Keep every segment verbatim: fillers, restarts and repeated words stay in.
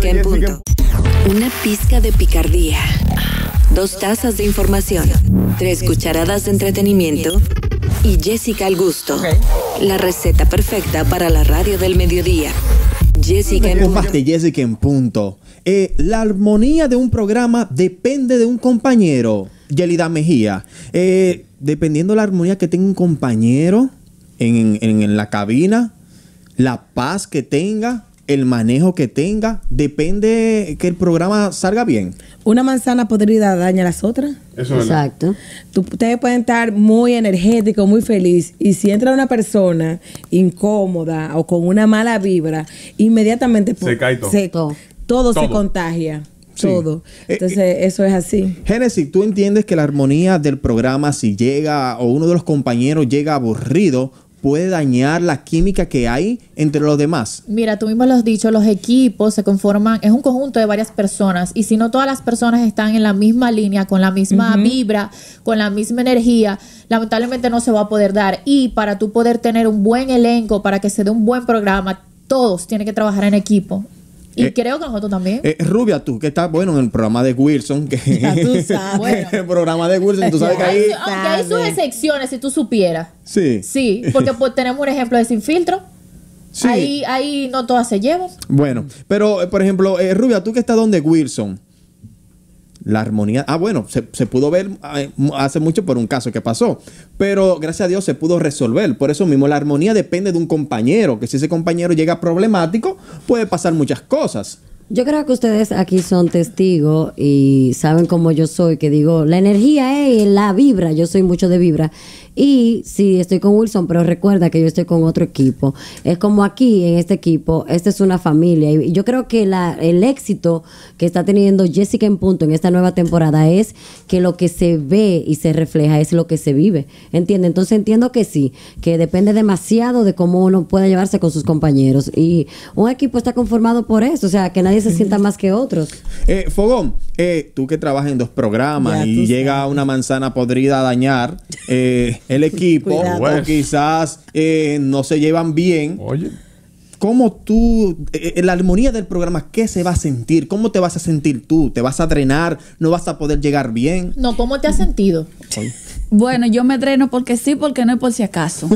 que en punto. Una pizca de picardía. Dos tazas de información. Tres cucharadas de entretenimiento. Y Jessica al gusto. La receta perfecta para la radio del mediodía. Jessica en punto. Jessica en punto. Eh, la armonía de un programa depende de un compañero. Yelida Mejía. Eh, dependiendo de la armonía que tenga un compañero en, en, en la cabina, la paz que tenga, el manejo que tenga, depende que el programa salga bien. Una manzana podrida daña a las otras. Eso es. Exacto. Tú, ustedes pueden estar muy energéticos, muy feliz, y si entra una persona incómoda o con una mala vibra, inmediatamente se cae todo. Se, todo. todo se contagia. Sí. Todo. Entonces, eh, eso es así. Génesis, ¿tú entiendes que la armonía del programa, si llega o uno de los compañeros llega aburrido, puede dañar la química que hay entre los demás? Mira, tú mismo lo has dicho, los equipos se conforman, es un conjunto de varias personas, y si no todas las personas están en la misma línea, con la misma uh-huh. vibra, con la misma energía, lamentablemente no se va a poder dar. Y para tú poder tener un buen elenco, para que se dé un buen programa, todos tienen que trabajar en equipo. Y eh, creo que nosotros también. Eh, Rubia, tú, que estás, bueno, en el programa de Wilson. Que, ya tú sabes. Bueno. El programa de Wilson, tú sabes que ahí... Aunque hay sus excepciones, si tú supieras. Sí. Sí, porque pues, tenemos un ejemplo de Sin Filtro. Sí. Ahí, ahí no todas se llevan. Bueno, pero, eh, por ejemplo, eh, Rubia, tú que estás donde Wilson, la armonía... Ah, bueno, se, se pudo ver eh, hace mucho por un caso que pasó. Pero, gracias a Dios, se pudo resolver. Por eso mismo, la armonía depende de un compañero. Que si ese compañero llega problemático, puede pasar muchas cosas. Yo creo que ustedes aquí son testigos y saben cómo yo soy. Que digo, la energía es la vibra. Yo soy mucho de vibra. Y sí, estoy con Wilson, pero recuerda que yo estoy con otro equipo. Es como aquí, en este equipo, esta es una familia. Y yo creo que la, el éxito que está teniendo Jessica en punto en esta nueva temporada es que lo que se ve y se refleja es lo que se vive. ¿Entiendes? Entonces entiendo que sí, que depende demasiado de cómo uno pueda llevarse con sus compañeros. Y un equipo está conformado por eso, o sea, que nadie se sienta más que otros. Eh, Fogón, eh, tú que trabajas en dos programas ya, y llega sabes. una manzana podrida a dañar... Eh, el equipo, Cuidado. o quizás eh, no se llevan bien. Oye. ¿Cómo tú, eh, la armonía del programa, qué se va a sentir? ¿Cómo te vas a sentir tú? ¿Te vas a drenar? ¿No vas a poder llegar bien? No, ¿cómo te has sentido? Oye. Bueno, yo me dreno porque sí, porque no, y por si acaso.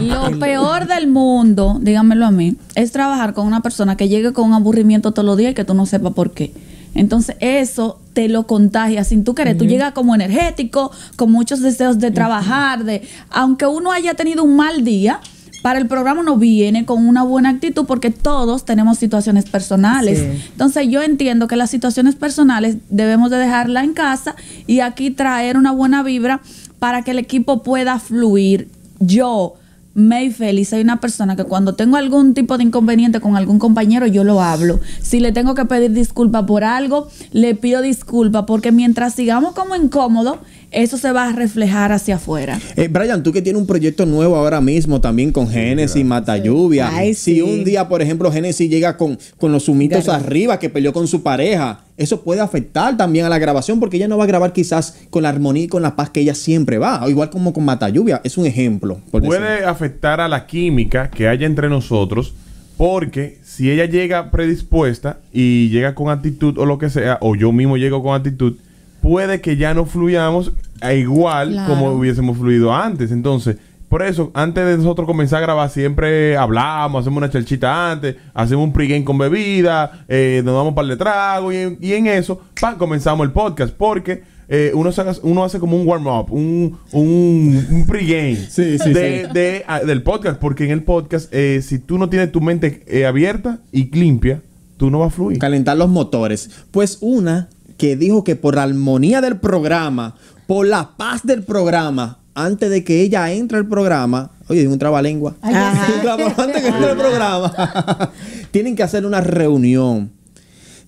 Lo peor del mundo, díganmelo a mí, es trabajar con una persona que llegue con un aburrimiento todos los días y que tú no sepas por qué. Entonces, eso te lo contagia sin tú querer. Uh-huh. Tú llegas como energético, con muchos deseos de trabajar, de aunque uno haya tenido un mal día, para el programa uno viene con una buena actitud porque todos tenemos situaciones personales. Sí. Entonces, yo entiendo que las situaciones personales debemos de dejarla en casa y aquí traer una buena vibra para que el equipo pueda fluir. Yo... Mayfeli, soy una persona que cuando tengo algún tipo de inconveniente con algún compañero, yo lo hablo. Si le tengo que pedir disculpa por algo, le pido disculpa, porque mientras sigamos como incómodos, eso se va a reflejar hacia afuera. Eh, Brian, tú que tienes un proyecto nuevo ahora mismo también con Génesis, sí, Mata Lluvia. Sí. Si un día, por ejemplo, Génesis llega con, con los zumitos Garra. arriba que peleó con su pareja, eso puede afectar también a la grabación porque ella no va a grabar quizás con la armonía y con la paz que ella siempre va. Igual como con Mata Lluvia. Es un ejemplo. Puede decir. afectar a la química que haya entre nosotros, porque si ella llega predispuesta y llega con actitud o lo que sea, o yo mismo llego con actitud, puede que ya no fluyamos igual claro. como hubiésemos fluido antes. Entonces, por eso, antes de nosotros comenzar a grabar, siempre hablamos, hacemos una charchita antes, hacemos un pregame con bebida, eh, nos damos un par de tragos y, y en eso, ¡pam!, comenzamos el podcast. Porque eh, uno, saca, uno hace como un warm-up, un, un, un pregame sí, sí, de, sí. de, de, del podcast. Porque en el podcast, eh, si tú no tienes tu mente eh, abierta y limpia, tú no vas a fluir. Calentar los motores. Pues una que dijo que por la armonía del programa, por la paz del programa, antes de que ella entre al programa, oye, es un trabalengua. Antes que entre el programa, tienen que hacer una reunión.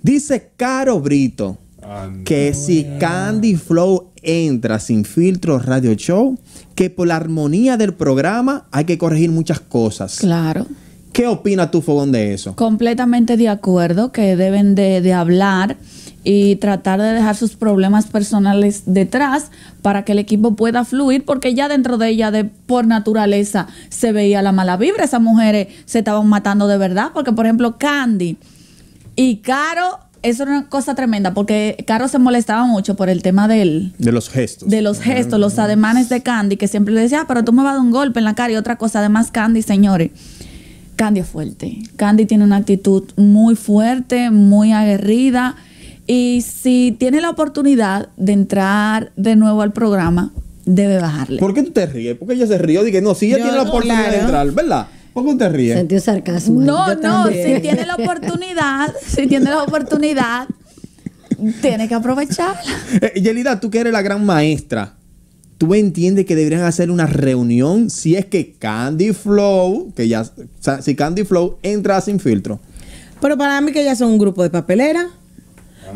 Dice Caro Brito And que no, si yeah. Candy Flow entra Sin Filtro Radio Show, que por la armonía del programa hay que corregir muchas cosas. Claro. ¿Qué opina tú, Fogón, de eso? Completamente de acuerdo que deben de, de hablar y tratar de dejar sus problemas personales detrás para que el equipo pueda fluir, porque ya dentro de ella, de por naturaleza, se veía la mala vibra. Esas mujeres se estaban matando de verdad, porque por ejemplo Candy Y Caro, eso era una cosa tremenda, porque Caro se molestaba mucho por el tema del... De los gestos. De los gestos, los ademanes de Candy, que siempre le decía, ah, pero tú me vas a dar un golpe en la cara y otra cosa. Además, Candy, señores, Candy es fuerte. Candy tiene una actitud muy fuerte, muy aguerrida. Y si tiene la oportunidad de entrar de nuevo al programa, debe bajarle. ¿Por qué tú te ríes? Porque ella se rió. Dije, no, si ella Yo, tiene la oportunidad claro. de entrar, ¿verdad? ¿Por qué te ríes? Sentí sarcasmo. No, no, si tiene la oportunidad, si tiene la oportunidad, tiene que aprovecharla. Eh, Yelida, tú que eres la gran maestra, ¿tú entiendes que deberían hacer una reunión si es que Candy Flow, que ya, o sea, si Candy Flow entra sin filtro? Pero para mí que ya son un grupo de papelera.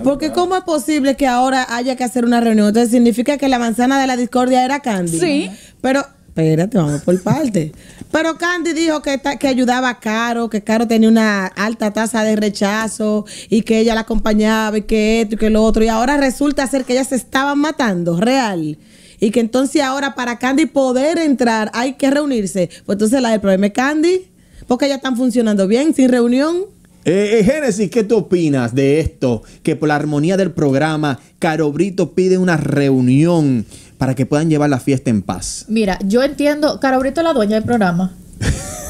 Porque ¿cómo es posible que ahora haya que hacer una reunión? Entonces significa que la manzana de la discordia era Candy. Sí. Pero, espérate, vamos por parte. Pero Candy dijo que, que ayudaba a Caro, que Caro tenía una alta tasa de rechazo y que ella la acompañaba y que esto y que lo otro. Y ahora resulta ser que ellas se estaban matando, real. Y que entonces ahora para Candy poder entrar hay que reunirse. Pues entonces la del problema es Candy, porque ellas están funcionando bien, sin reunión. Eh, eh, Génesis, ¿qué tú opinas de esto? Que por la armonía del programa, Caro Brito pide una reunión para que puedan llevar la fiesta en paz. Mira, yo entiendo, Caro Brito es la dueña del programa.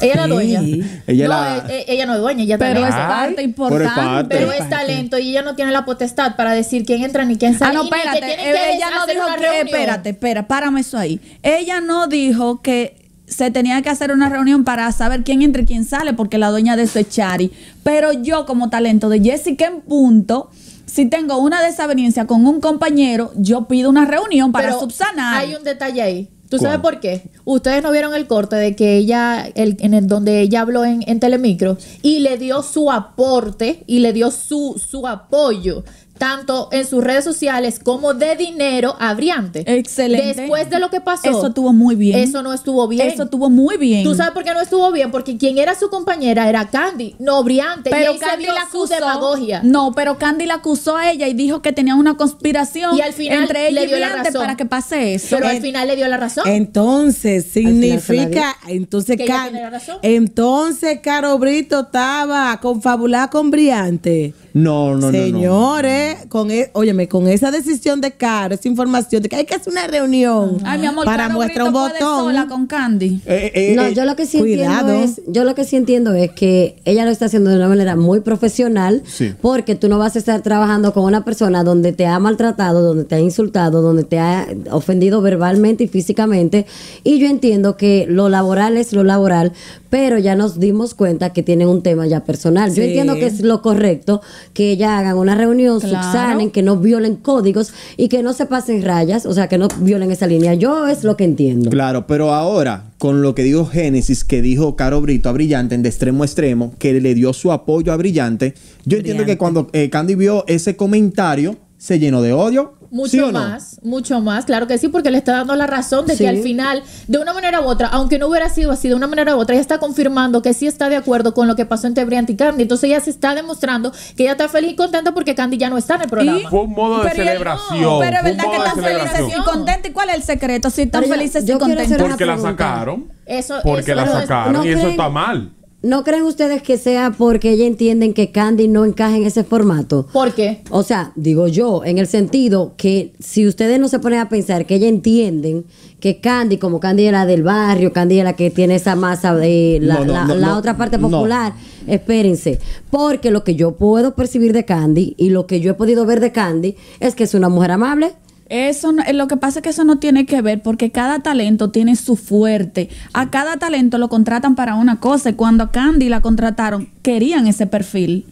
Ella es la dueña. ella, no, la... Eh, ella no es dueña, ella pero es parte importante. Parte. Pero es talento y ella no tiene la potestad para decir quién entra ni quién sale. Ah, no, espérate, que que ella no dijo que, espérate, espera, párame eso ahí. Ella no dijo que se tenía que hacer una reunión para saber quién entra y quién sale, porque la dueña de eso es Chari. Pero yo, como talento de Jessica en punto, si tengo una desaveniencia con un compañero, yo pido una reunión para Pero subsanar. Hay un detalle ahí. ¿Tú ¿Cuál? sabes por qué? Ustedes no vieron el corte de que ella, el, en el, donde ella habló en, en Telemicro y le dio su aporte y le dio su, su apoyo, tanto en sus redes sociales como de dinero a Briante. Excelente. Después de lo que pasó. Eso estuvo muy bien. Eso no estuvo bien. Eso estuvo muy bien. ¿Tú sabes por qué no estuvo bien? Porque quien era su compañera era Candy, no Briante. Pero y Candy la acusó de demagogia. No, pero Candy la acusó a ella y dijo que tenía una conspiración y al final entre ella le dio y Briante para que pase eso. Pero en, al final le dio la razón. Entonces, significa entonces que Candy, ella razón. Entonces Caro Brito estaba confabulada con Briante. No, no, Señores, no. Señores. No. Con el, óyeme, con esa decisión de Caro, esa información de que hay que hacer una reunión. Ay, mi amor, para muestra un botón sola con Candy. Eh, eh, no, yo lo que sí cuidado. entiendo es, yo lo que sí entiendo es que ella lo está haciendo de una manera muy profesional, sí. Porque tú no vas a estar trabajando con una persona donde te ha maltratado, donde te ha insultado, donde te ha ofendido verbalmente y físicamente. Y yo entiendo que lo laboral es lo laboral, pero ya nos dimos cuenta que tienen un tema ya personal. Sí. Yo entiendo que es lo correcto que ella hagan una reunión. Claro. Subsanen, que no violen códigos y que no se pasen rayas, o sea, que no violen esa línea. Yo es lo que entiendo. Claro, pero ahora, con lo que dijo Génesis, que dijo Caro Brito a Briante en De Extremo a Extremo, que le dio su apoyo a Briante, yo Briante. entiendo que cuando eh, Candy vio ese comentario, se llenó de odio. Mucho ¿Sí o no? más, mucho más, claro que sí, porque le está dando la razón de sí. que al final, de una manera u otra, aunque no hubiera sido así, de una manera u otra, ella está confirmando que sí está de acuerdo con lo que pasó entre Briante y Candy. Entonces ella se está demostrando que ella está feliz y contenta porque Candy ya no está en el programa. ¿Y? Fue un modo de pero celebración. No, pero es verdad que están felices y contentos. ¿Y cuál es el secreto? Si están pero felices yo, y contentos. Porque la sacaron. Eso, porque eso, la sacaron no y creen, eso está mal. ¿No creen ustedes que sea porque ella entienden que Candy no encaja en ese formato? ¿Por qué? O sea, digo yo, en el sentido que si ustedes no se ponen a pensar que ella entienden que Candy, como Candy era del barrio, Candy era que tiene esa masa de la, no, no, la, no, la no, otra parte popular, no. Espérense, porque lo que yo puedo percibir de Candy y lo que yo he podido ver de Candy es que es una mujer amable. Eso no, lo que pasa es que eso no tiene que ver porque cada talento tiene su fuerte. A cada talento lo contratan para una cosa y cuando a Candy la contrataron querían ese perfil.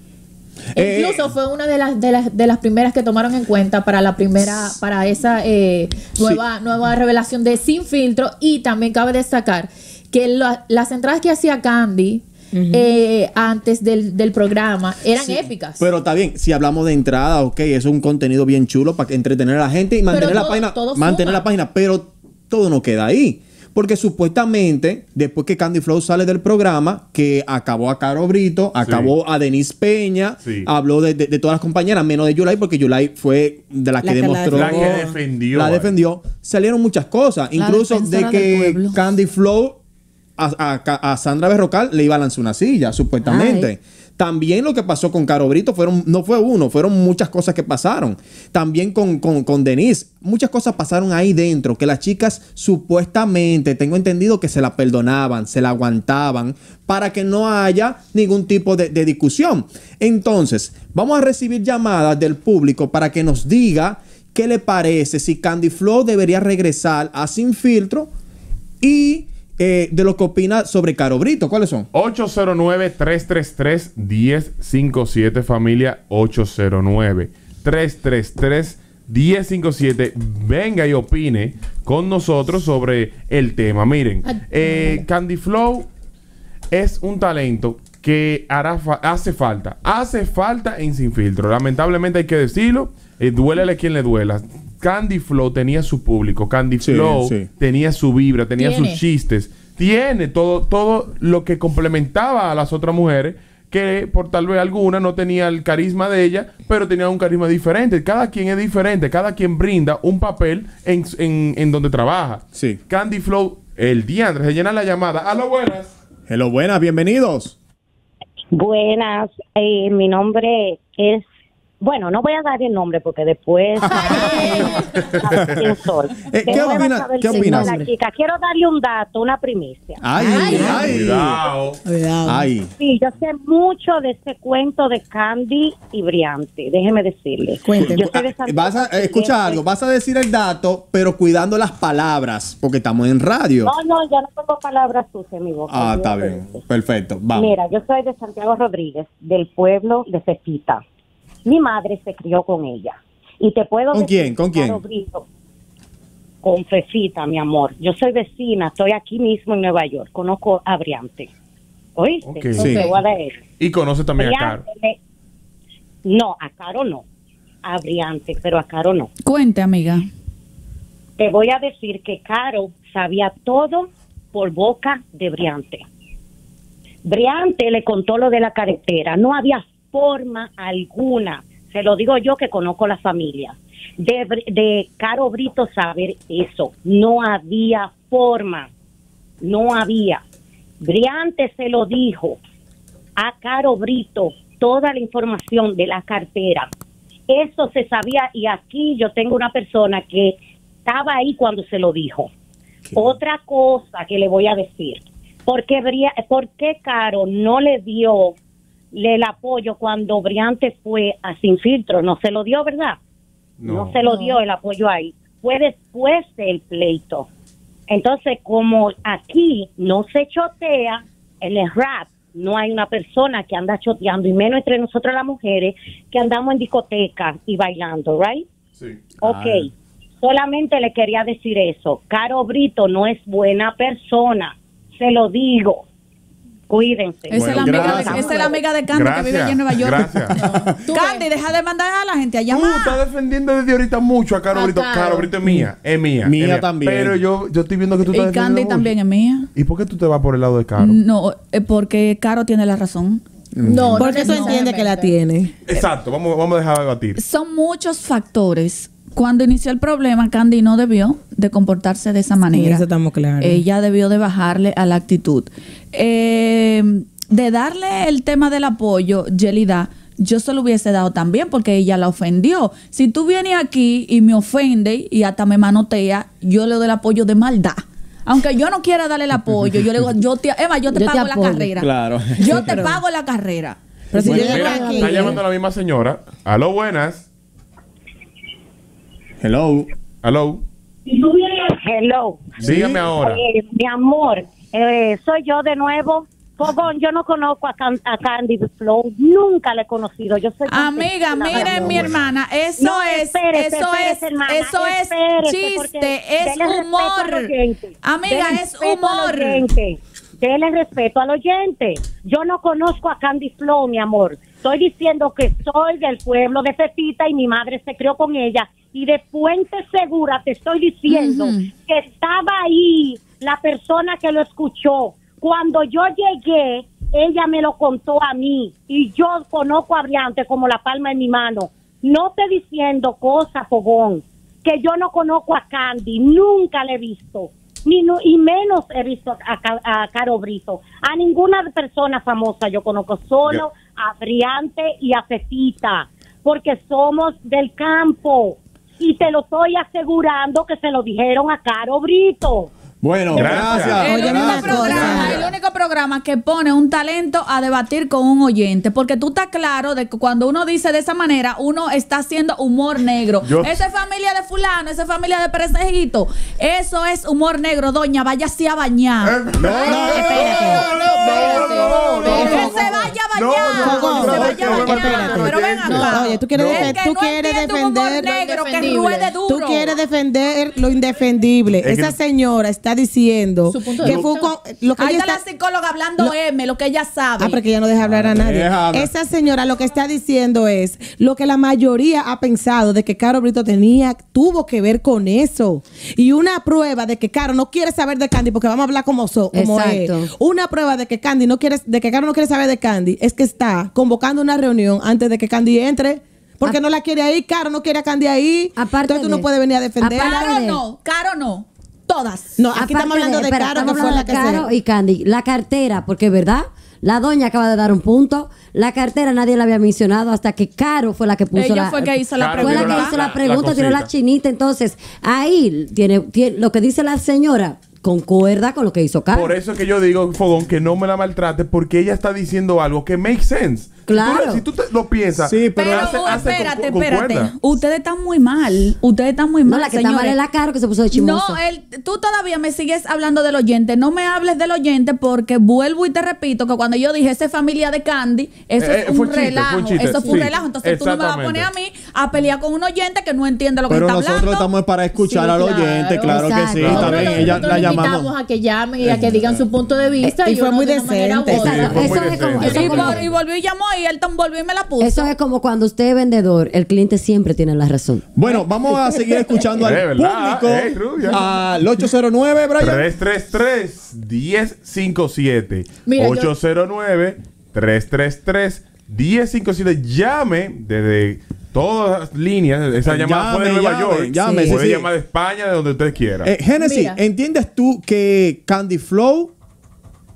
Eh, Incluso fue una de las, de las de las primeras que tomaron en cuenta para la primera para esa eh, nueva sí. nueva revelación de Sin Filtro y también cabe destacar que la, las entradas que hacía Candy Uh-huh. eh, antes del, del programa eran sí, épicas. Pero está bien, si hablamos de entrada, ok, eso es un contenido bien chulo para entretener a la gente y mantener, todo, la, página, mantener la página, pero todo no queda ahí. Porque supuestamente, después que Candy Flow sale del programa, que acabó a Caro Brito, acabó sí. a Denise Peña, sí. habló de, de, de todas las compañeras, menos de Yulai, porque Yulai fue de las la que, que demostró. La que defendió. La defendió. Salieron muchas cosas, la incluso de que Candy Flow A, a, a Sandra Berrocal le iba a lanzar una silla, supuestamente. Ay. También lo que pasó con Caro Brito fueron, no fue uno, fueron muchas cosas que pasaron. También con, con, con Denise, muchas cosas pasaron ahí dentro, que las chicas supuestamente, tengo entendido que se la perdonaban, se la aguantaban, para que no haya ningún tipo de, de discusión. Entonces, vamos a recibir llamadas del público para que nos diga qué le parece, si Candy Flow debería regresar a Sin Filtro y... Eh, de lo que opina sobre Caro Brito. ¿Cuáles son? ocho cero nueve, tres tres tres, uno cero cinco siete, familia. Ocho cero nueve, tres tres tres, uno cero cinco siete. Venga y opine con nosotros sobre el tema. Miren, eh, Candy Flow es un talento que hará fa hace falta. Hace falta en Sin Filtro. Lamentablemente hay que decirlo, eh, duélele quien le duela. Candy Flow tenía su público, Candy sí, Flow sí. tenía su vibra, tenía ¿Tiene? sus chistes, tiene todo, todo lo que complementaba a las otras mujeres, que por tal vez alguna no tenía el carisma de ella, pero tenía un carisma diferente. Cada quien es diferente, cada quien brinda un papel en, en, en donde trabaja. Sí. Candy Flow, el diantre, se llena la llamada. ¡Aló, buenas! ¡Hello, buenas! ¡Bienvenidos! Buenas, eh, mi nombre es... Bueno, no voy a dar el nombre porque después... eh, ¿Qué opinas? ¿Qué opinas? Quiero darle un dato, una primicia. ¡Ay! ¡Ay! ay. Cuidado. Cuidado. Ay. Sí, yo sé mucho de ese cuento de Candy y Briante. Déjeme decirle. Yo soy de San... Vas a, eh, escucha algo. Vas a decir el dato, pero cuidando las palabras, porque estamos en radio. No, no, yo no tengo palabras sucias en mi boca. Ah, está bien. Perfecto. Vamos. Mira, yo soy de Santiago Rodríguez, del pueblo de Cepita. Mi madre se crió con ella. Y te puedo ¿Con quién? ¿Con quién? Con Fefita, mi amor. Yo soy vecina, estoy aquí mismo en Nueva York. Conozco a Briante. ¿Oíste? Okay. Sí. Y conoce también Briante, a Caro. Le... No, a Caro no. A Briante, pero a Caro no. Cuente, amiga. Te voy a decir que Caro sabía todo por boca de Briante. Briante le contó lo de la carretera. No había forma alguna, se lo digo yo que conozco la familia, de, de Caro Brito saber eso. No había forma, no había. Briante se lo dijo a Caro Brito, toda la información de la cartera. Eso se sabía y aquí yo tengo una persona que estaba ahí cuando se lo dijo. ¿Qué? Otra cosa que le voy a decir, porque porque Caro no le dio... le el apoyo cuando Briante fue a Sin Filtro, no se lo dio, ¿verdad? No, no se lo dio el apoyo ahí. Fue después del pleito. Entonces, como aquí no se chotea, en el rap no hay una persona que anda choteando, y menos entre nosotras las mujeres, que andamos en discotecas y bailando, ¿right? Sí. Ok, Ay. solamente le quería decir eso. Caro Brito no es buena persona, se lo digo. Cuídense. Esa bueno, es, la amiga de, esa es la amiga de Candy gracias, que vive allí en Nueva York. Candy, deja de mandar a la gente a llamar. Tú estás defendiendo desde ahorita mucho a Caro ah, Brito. Claro. Caro Brito es mía. Es mía. Mía, es mía. también. Pero yo, yo estoy viendo que tú estás defendiendo. Y Candy también es mía. ¿Y por qué tú te vas por el lado de Caro? No, porque Caro tiene la razón. No, porque tú entiendes que la tiene. Exacto, vamos, vamos a dejar de debatir. Son muchos factores. Cuando inició el problema, Candy no debió de comportarse de esa manera. Sí, eso estamos claros. Ella debió de bajarle a la actitud. Eh, de darle el tema del apoyo, Yelida, yo se lo hubiese dado también porque ella la ofendió. Si tú vienes aquí y me ofende y hasta me manotea, yo le doy el apoyo de maldad. Aunque yo no quiera darle el apoyo, yo le digo, yo te, Eva, yo te yo pago te la carrera. Claro. Yo te pago la carrera. Pero si bueno, yo mira, aquí, está llamando a la misma señora. Aló, buenas. Hello. Hello. Hello. Dígame ahora. Eh, mi amor, eh, soy yo de nuevo. Fogón, yo no conozco a, Can a Candy Flow. Nunca la he conocido. Yo soy amiga, miren, mi hermana. Eso no, es, espérese, eso espérese, es, hermana, eso es chiste, es humor. Amiga, es humor. Dele respeto al oyente. Yo no conozco a Candy Flow, mi amor. Estoy diciendo que soy del pueblo de Cefita y mi madre se crió con ella. Y de Fuente Segura te estoy diciendo uh-huh. que estaba ahí la persona que lo escuchó. Cuando yo llegué, ella me lo contó a mí. Y yo conozco a Briante como la palma de mi mano. No te diciendo cosas, Fogón, que yo no conozco a Candy. Nunca la he visto. Ni, no, y menos he visto a, a, a Caro Brito. A ninguna persona famosa yo conozco. Solo yeah. a Friante y a Fefita, porque somos del campo. Y te lo estoy asegurando que se lo dijeron a Caro Brito. Bueno, gracias. gracias. El, único programa, el único programa que pone un talento a debatir con un oyente, porque tú estás claro de que cuando uno dice de esa manera, uno está haciendo humor negro. Yo, esa es familia de fulano, esa es familia de Perecejito, eso es humor negro, doña, váyase a bañar. No, no, no. No, no, no, no, oye, tú quieres, no. Defe tú no quieres defender, negro, que ruede duro. Tú quieres defender lo indefendible. Es Esa señora está diciendo que fue con, lo que ahí está, está la psicóloga hablando lo, M, lo que ella sabe. Ah, porque ella no deja hablar a nadie. Déjame. Esa señora lo que está diciendo es lo que la mayoría ha pensado de que Caro Brito tenía, tuvo que ver con eso. Y una prueba de que Caro no quiere saber de Candy, porque vamos a hablar como so, como es. Una prueba de que Candy no quiere, de que Caro no quiere saber de Candy, es que está convocando una reunión antes de que Candy entre, porque a no la quiere ahí, Caro no quiere a Candy ahí. Aparte, entonces tú de, no puedes venir a defenderla. Caro no, Caro no, todas. No, aquí estamos hablando de, de espera, Caro, que fue la que Caro y Candy. La cartera, porque verdad, la doña acaba de dar un punto. La cartera nadie la había mencionado hasta que Caro fue la que puso Ella la, fue que hizo la pregunta. Fue la que hizo la pregunta, la tiró la chinita. Entonces, ahí tiene, tiene lo que dice la señora. Concuerda con lo que hizo Caro. Por eso es que yo digo, Fogón, que no me la maltrate, porque ella está diciendo algo que make sense. Claro. Si tú, si tú te lo piensas. Sí, pero, pero hace, hace espérate, con, espérate. Con ustedes están muy mal. Ustedes están muy mal, no, la que está mal es la Caro, que se puso de chismoso. No, el, tú todavía me sigues hablando del oyente. No me hables del oyente, porque vuelvo y te repito que cuando yo dije esa familia de Candy, eso eh, es un chiste, relajo. Un eso fue un sí, relajo. Entonces tú no me vas a poner a mí a pelear con un oyente que no entiende lo pero que está hablando. Pero nosotros estamos para escuchar sí, al oyente, claro, claro que sí. No, está bien, ella la llama. Invitamos a que llamen y a que digan su punto de vista. Y, y fue muy decente. Y volvió y llamó y él tan volvió y me la puso. Eso es como cuando usted es vendedor, el cliente siempre tiene la razón. Bueno, vamos a seguir escuchando al verdad, público eh, al ocho cero nueve, Brian. tres tres tres, uno cero cinco siete. ocho cero nueve, tres tres tres, uno cero cinco siete. Llame desde todas las líneas, esa llamada llame, puede de Nueva llame, York, llame, sí. puede sí. llamar de España, de donde usted quiera. Eh, Genesis, ¿entiendes tú que Candy Flow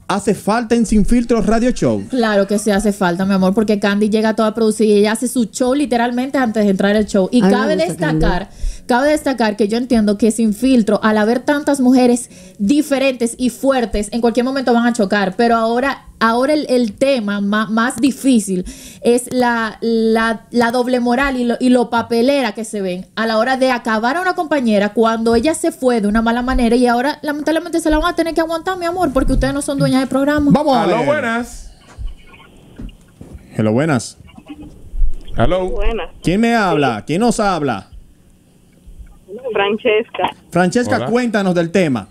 hace falta en Sin Filtro Radio Show? Claro que sí hace falta, mi amor, porque Candy llega toda a producir y ella hace su show literalmente antes de entrar al show. Y Ay, cabe destacar, cabe destacar que yo entiendo que Sin Filtro, al haber tantas mujeres diferentes y fuertes, en cualquier momento van a chocar, pero ahora... Ahora el, el tema más, más difícil es la, la, la doble moral y lo, y lo papelera que se ven a la hora de acabar a una compañera cuando ella se fue de una mala manera, y ahora lamentablemente se la van a tener que aguantar, mi amor, porque ustedes no son dueñas del programa. Vamos a ver. Hello, buenas. Hello, buenas. Hello. Buenas. ¿Quién me habla? ¿Quién nos habla? Francesca. Francesca, hola. Cuéntanos del tema.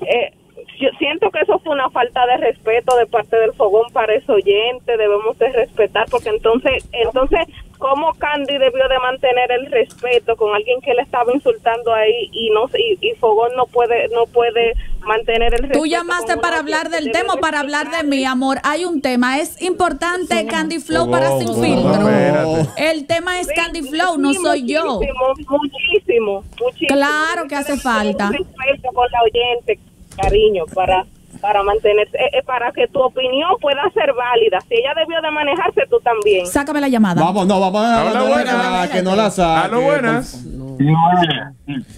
Eh... Yo siento que eso fue una falta de respeto de parte del Fogón para ese oyente. Debemos de respetar, porque entonces, entonces ¿cómo Candy debió de mantener el respeto con alguien que le estaba insultando ahí y no y, y Fogón no puede no puede mantener el respeto? Tú llamaste para hablar del tema, para hablar de mí, amor. Hay un tema, es importante sí. Candy Flow Fogón, para Sin Fogón, Filtro. Fogón. El tema es sí, Candy Flow, no soy yo. Muchísimo, muchísimo. Claro que hace falta. Respeto con la oyente. Cariño, para para mantenerse, eh, eh, para que tu opinión pueda ser válida. Si ella debió de manejarse, tú también. Sácame la llamada. Vamos, no, vamos a, a la buena, que no la saque. A lo buenas. No.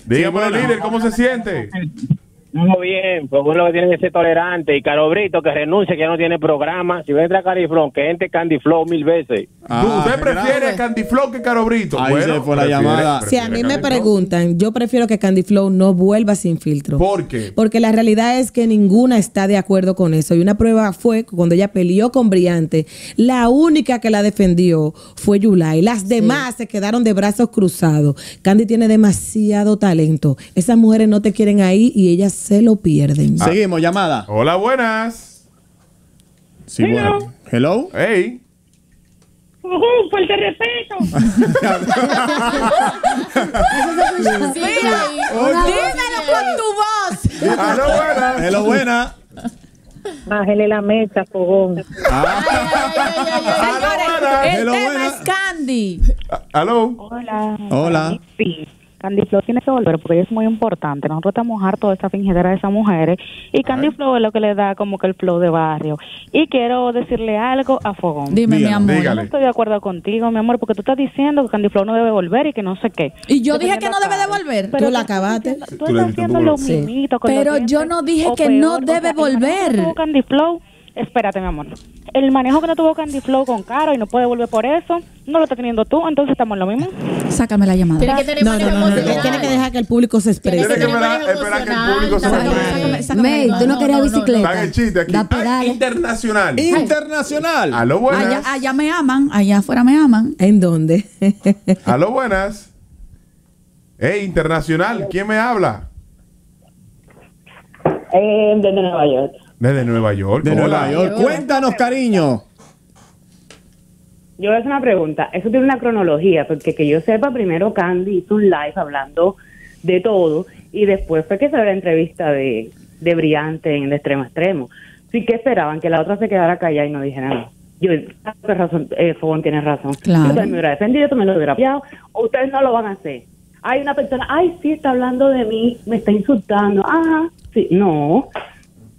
Dígame, líder, ¿cómo se siente? Muy bien, pues bueno, que tienen que ser tolerante. Y Caro Brito, que renuncie, que ya no tiene programa. Si va a entrar Candy Flow, que entre Candy Flow mil veces. Ah, ¿usted prefiere a Candy Flow que Caro Brito? Ahí bueno, se fue la llamada. Si a mí me preguntan, yo prefiero que Candy Flow no vuelva Sin Filtro. ¿Por qué? Porque la realidad es que ninguna está de acuerdo con eso. Y una prueba fue cuando ella peleó con Briante. La única que la defendió fue Yulai. Las demás sí. se quedaron de brazos cruzados. Candy tiene demasiado talento. Esas mujeres no te quieren ahí y ellas se lo pierden. Ah. Seguimos, llamada. Hola, buenas. Sí, hello. Bueno. Hello. Hey. Uh, fuerte respeto. Dímelo sí, con tu voz. Hello, buenas. Hello, buenas. Bájele la mesa, Fogón. Ah. Señores, el tema es Candy. Hello. Hola. Hola. Candy Flow tiene que volver porque ella es muy importante. Nosotros estamos hartos de esta fingidera de esas mujeres. Y Candy Flow es lo que le da como que el flow de barrio. Y quiero decirle algo a Fogón. Dime, dígale, mi amor. Dígale. Yo no estoy de acuerdo contigo, mi amor, porque tú estás diciendo que Candy Flow no debe volver y que no sé qué. Y yo dije que no debe de volver. Pero tú la acabaste. Tú, tú estás haciendo lo mismito. Pero yo no dije que no debe volver. Candy Flow. Espérate, mi amor. El manejo que no tuvo Candy Flow con Caro y no puede volver por eso, no lo está teniendo tú, entonces estamos en lo mismo. Sácame la llamada. Tiene que tener no, manejo no, no, emocional. No. Tiene que dejar que el público se exprese. Tiene que esperar, esperar que el público se exprese. May, tú no querías bicicleta. Están el chiste aquí. Ay, internacional. Ay. Internacional. A lo buenas. Allá, allá me aman, allá afuera me aman. ¿En dónde? A lo buenas. Hey, internacional, ¿quién me habla? Eh, desde Nueva York. Desde Nueva York. De Nueva York. Cuéntanos, cariño. Yo voy a hacer una pregunta. Eso tiene una cronología, porque que yo sepa, primero Candy hizo un live hablando de todo y después fue que salió la entrevista de, de Briante en el Extremo a Extremo. Así que esperaban que la otra se quedara callada y no dijera nada. Yo, razón, eh, Fogón tiene razón. Claro. Yo también me hubiera defendido, también lo hubiera apoyado. O ustedes no lo van a hacer. Hay una persona, ay, sí, está hablando de mí, me está insultando. Ajá, sí, no.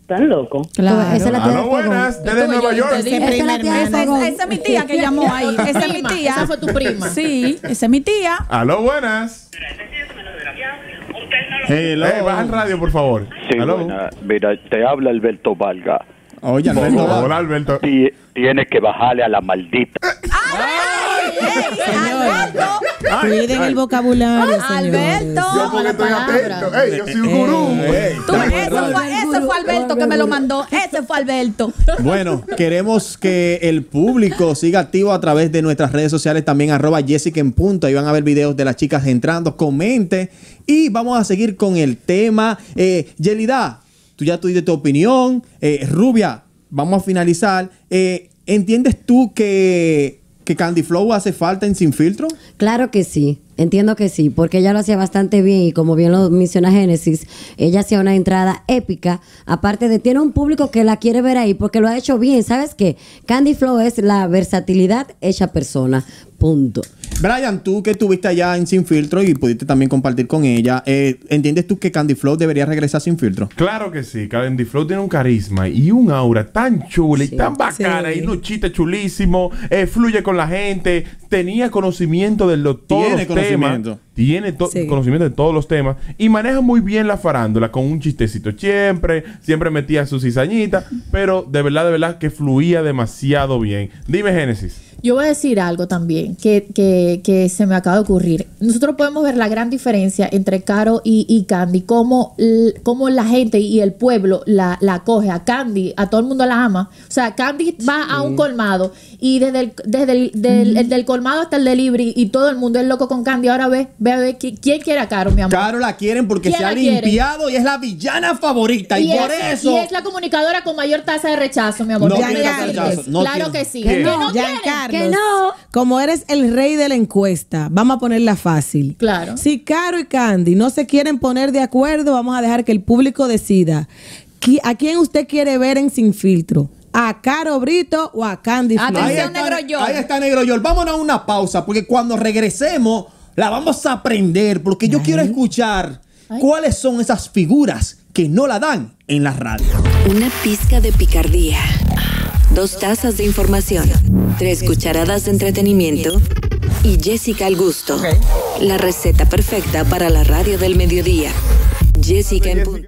Tan loco. Claro. Esa es la tía de buenas, desde Nueva York. Esa es la tía de Fogón. Esa es mi tía que llamó ahí. Esa es mi tía. Esa fue tu prima. Sí, esa es mi tía. Aló, buenas. Hey, baja el radio, por favor. Sí, buenas. Mira, te habla Alberto Valga. Oye, Alberto. Hola, Alberto. Tienes que bajarle a la maldita. Alberto. Cuiden el vocabulario, Alberto. Yo porque estoy atento. Ey, yo soy un gurú. Ese fue Alberto que me lo mandó. Ese fue Alberto. Bueno, queremos que el público siga activo a través de nuestras redes sociales, también arroba Jessica en punto. Ahí van a ver videos de las chicas entrando. Comente. Y vamos a seguir con el tema. Eh, Yelida, tú ya tuviste tu opinión. Eh, Rubia, vamos a finalizar. Eh, ¿Entiendes tú que... ¿Que Candy Flow hace falta en Sin Filtro? Claro que sí, entiendo que sí, porque ella lo hacía bastante bien y como bien lo menciona Génesis, ella hacía una entrada épica, aparte de tiene un público que la quiere ver ahí porque lo ha hecho bien, ¿sabes qué? Candy Flow es la versatilidad hecha persona, punto. Brian, tú que estuviste allá en Sin Filtro y pudiste también compartir con ella, eh, ¿entiendes tú que Candy Flow debería regresar a Sin Filtro? Claro que sí, Candy Flow tiene un carisma y un aura tan chula y sí, tan bacana sí. Y los chistes chulísimos, eh, fluye con la gente, tenía conocimiento de los, todos tiene los conocimiento. temas. Tiene sí. conocimiento de todos los temas y maneja muy bien la farándula con un chistecito siempre, siempre metía su cizañita, pero de verdad, de verdad que fluía demasiado bien. Dime, Génesis. Yo voy a decir algo también que, que, que se me acaba de ocurrir. Nosotros podemos ver la gran diferencia entre Caro y, y Candy, cómo, cómo la gente y el pueblo la, la acoge a Candy, a todo el mundo la ama. O sea, Candy va sí. a un colmado y desde el, desde el, del, mm. el del colmado hasta el delivery y todo el mundo es loco con Candy. Ahora ve Bebé, ¿quién quiere a Caro, mi amor? Caro la quieren porque se ha limpiado y es la villana favorita. Y, y por es, eso. Y es la comunicadora con mayor tasa de rechazo, mi amor. No quiere rechazo. No claro quiere. que sí. Que no, no Jean Carlos, que no. Como eres el rey de la encuesta, vamos a ponerla fácil. Claro. Si Caro y Candy no se quieren poner de acuerdo, vamos a dejar que el público decida. ¿A quién usted quiere ver en Sin Filtro? ¿A Caro Brito o a Candy Flow? Atención, Negro York. Ahí está Negro York. Vámonos a una pausa porque cuando regresemos la vamos a aprender porque yo Ay. quiero escuchar Ay. cuáles son esas figuras que no la dan en la radio. Una pizca de picardía, dos tazas de información, tres cucharadas de entretenimiento y Jessica al gusto. Okay. La receta perfecta para la radio del mediodía. Jessica en punto.